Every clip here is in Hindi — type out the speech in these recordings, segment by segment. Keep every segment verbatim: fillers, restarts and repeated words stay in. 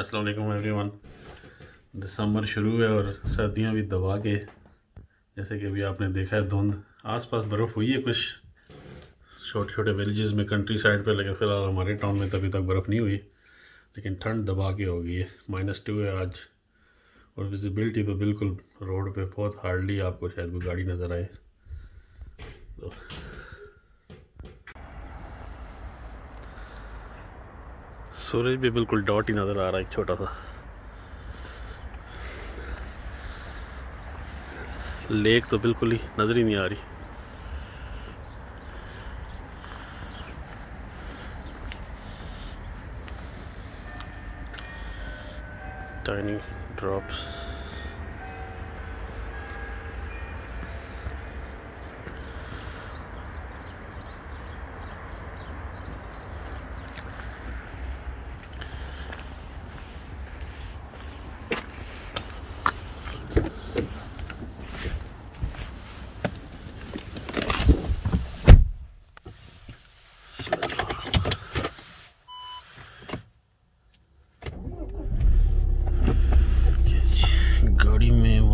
अस्सलाम वालेकुम एवरीवन। दिसंबर शुरू है और सर्दियां भी दबा के, जैसे कि अभी आपने देखा है धुंध, आसपास बर्फ़ हुई है कुछ छोटे छोटे विलेजेस में, कंट्री साइड पे, लेकिन फ़िलहाल हमारे टाउन में तभी तक बर्फ़ नहीं हुई, लेकिन ठंड दबा के हो गई है। माइनस टू है आज और विजिबिलिटी तो बिल्कुल रोड पे बहुत हार्डली, आपको शायद कोई गाड़ी नज़र आए। तो सूरज भी बिल्कुल डॉट ही नज़र आ रहा है, एक छोटा सा लेक तो बिल्कुल ही नज़र ही नहीं आ रही। Tiny drops,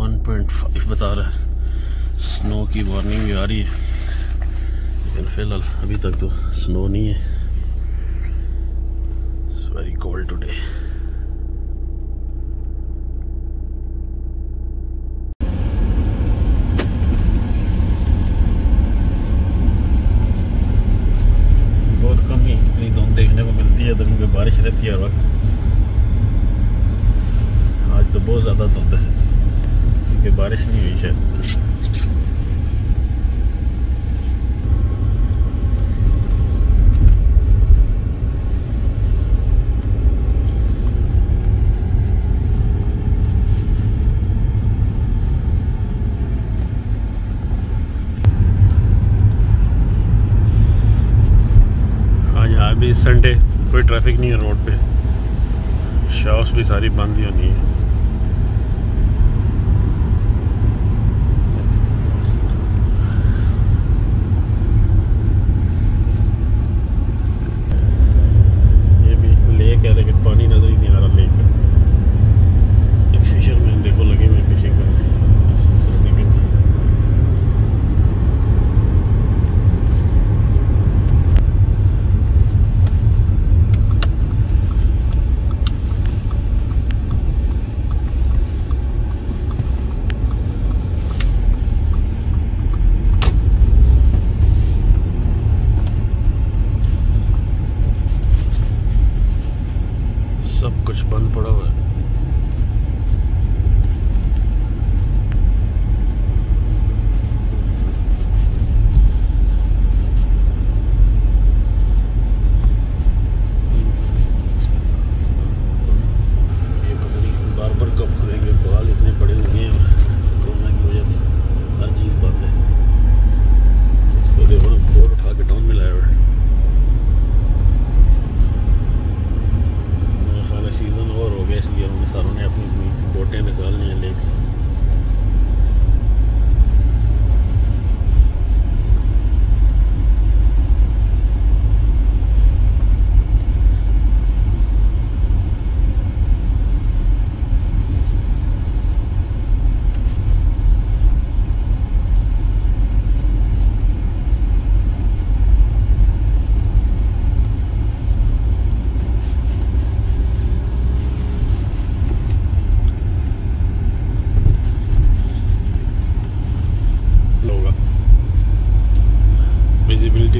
one point five बता रहा है। स्नो की वार्निंग भी आ रही है, लेकिन फिलहाल अभी तक तो स्नो नहीं है। It's very cold today. बहुत कम ही इतनी धूप देखने को मिलती है, दिन में बारिश रहती है हर वक्त। आज तो बहुत ज़्यादा धूप है, बारिश नहीं हुई शायद। आज यहाँ भी संडे, कोई ट्रैफिक नहीं है रोड पे, शॉप्स भी सारी बंद ही होनी है। सब कुछ बंद पड़ा हुआ है।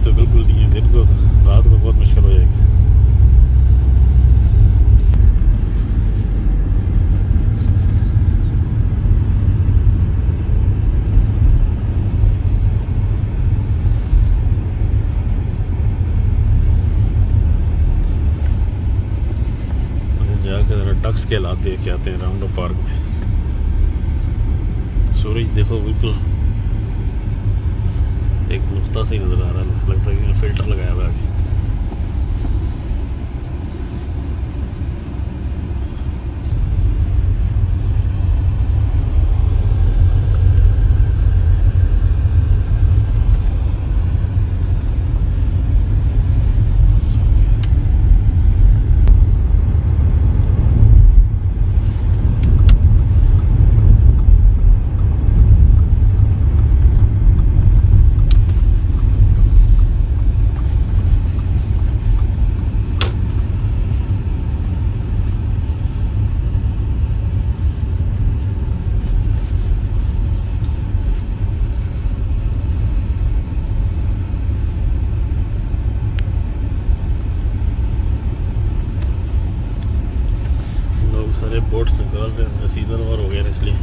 तो बिल्कुल नहीं है, दिन को रात को बहुत मुश्किल हो जाएगी। जाकर डक्स के हालात देख के आते हैं राउंड ओ पार्क में। सूरज देखो बिल्कुल एक नुकता से ही नजर आ रहा है, लगता है कि फिल्टर लगाया हुआ है। सारे बोट्स निकाल रहे हैं, सीजन और हो गया इसलिए।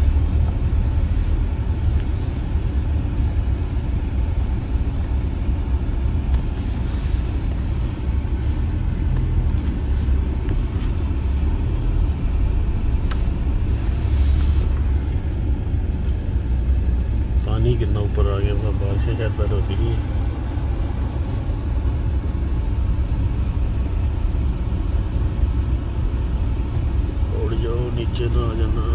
पानी कितना ऊपर आ गया, बारिश शायद पैदा होती नहीं है। नीचे ना आ जाना,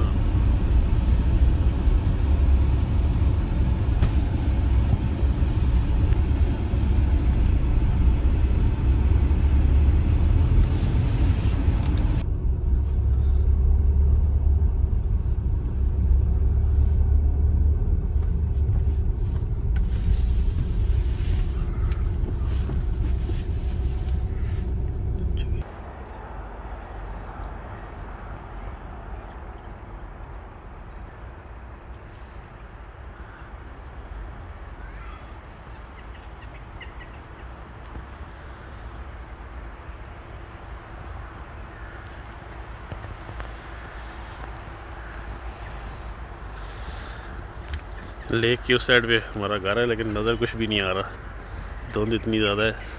लेक के उस साइड पे हमारा घर है लेकिन नज़र कुछ भी नहीं आ रहा, धुंध इतनी ज़्यादा है।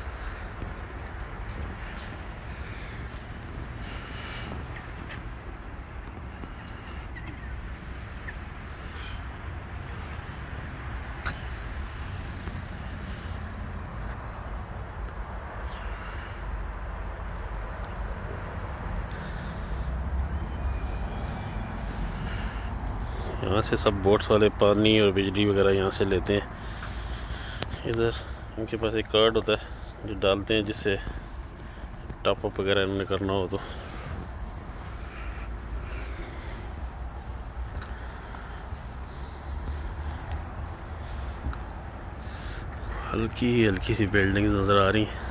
यहाँ से सब बोट्स वाले पानी और बिजली वगैरह यहाँ से लेते हैं। इधर इनके पास एक कार्ड होता है जो डालते हैं, जिससे टॉपअप वगैरह इन्होंने करना हो तो। हल्की हल्की सी बिल्डिंग्स नज़र आ रही हैं।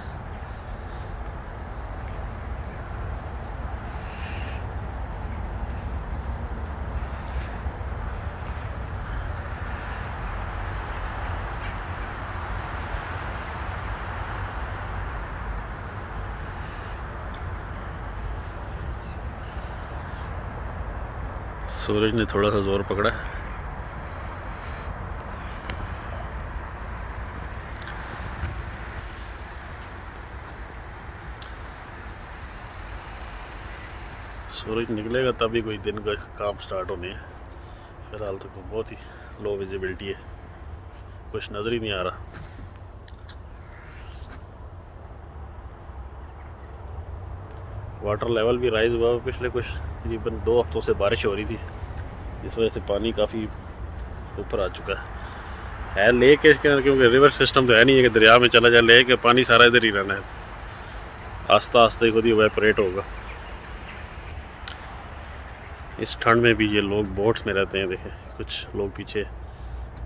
सूरज ने थोड़ा सा जोर पकड़ा है। सूरज निकलेगा तभी कोई दिन का काम स्टार्ट होने है। फिलहाल तक तो बहुत ही लो विजिबिलिटी है, कुछ नज़र ही नहीं आ रहा। वाटर लेवल भी राइज़ हुआ, पिछले कुछ तकरीबन दो हफ्तों से बारिश हो रही थी, इस वजह से पानी काफ़ी ऊपर आ चुका है। है लेक के इसके अंदर क्योंकि रिवर सिस्टम तो है नहीं है कि दरिया में चला जाए, लेक का पानी सारा इधर ही रहना है, आस्ता आस्ता ही खुद ही वेपरेट होगा। इस ठंड में भी ये लोग बोट्स में रहते हैं। देखें कुछ लोग पीछे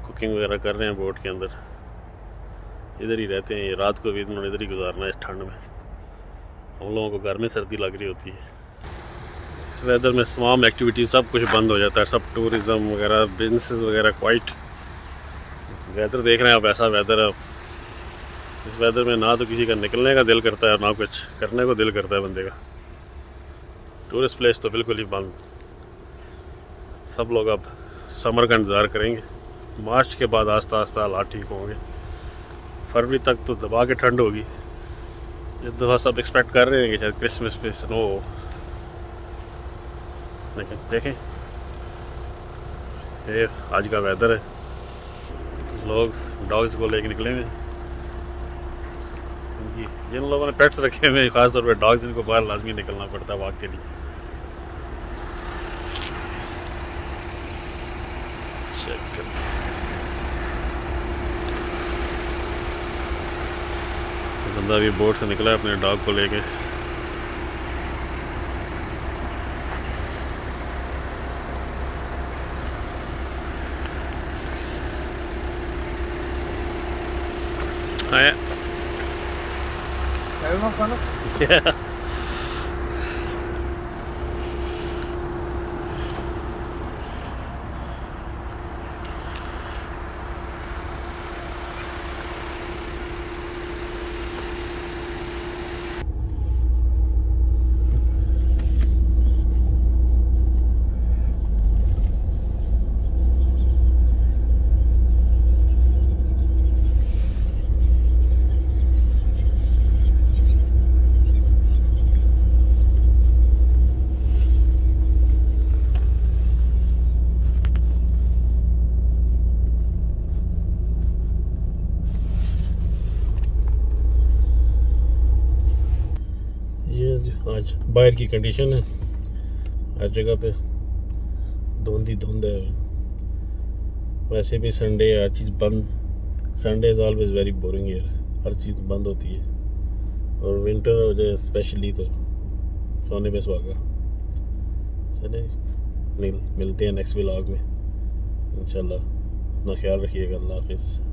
कुकिंग वगैरह कर रहे हैं बोट के अंदर, इधर ही रहते हैं ये, रात को भी इन्होंने इधर ही गुजारना है। इस ठंड में हम लोगों को घर में सर्दी लग रही होती है। इस वेदर में तमाम एक्टिविटीज़ सब कुछ बंद हो जाता है, सब टूरिज़म वगैरह बिजनेसेस वगैरह। क्वाइट वेदर देख रहे हैं आप, ऐसा वेदर है। इस वेदर में ना तो किसी का निकलने का दिल करता है और ना कुछ करने को दिल करता है बंदे का। टूरिस्ट प्लेस तो बिल्कुल ही बंद। सब लोग अब समर का इंतज़ार करेंगे, मार्च के बाद आस्ता आस्ता हालात ठीक होंगे। फरवरी तक तो दबा के ठंड होगी। इस दफ़ा सब एक्सपेक्ट कर रहे हैं कि शायद क्रिसमस पे स्नो हो, लेकिन देखें ये आज का वेदर है। लोग डॉग्स को लेकर निकले हुए जी, जिन लोगों ने पेट्स रखे हुए हैं ख़ासतौर पर डॉग्स, इनको बाहर लाजमी निकलना पड़ता है वॉक के लिए। चेक कर बंदा भी बोट से निकला है अपने डॉग को लेके। आया yeah. बाहर की कंडीशन है, हर जगह पे धुंध ही धुंध है। वैसे भी संडे हर चीज़ बंद, Sunday is always very boring यार, हर चीज़ बंद होती है। और विंटर हो जाए स्पेशली तो सोने पे सुहागा। चले मिलते हैं नेक्स्ट व्लॉग में इंशाल्लाह। अपना ख्याल रखिएगा, अल्लाह हाफिज़।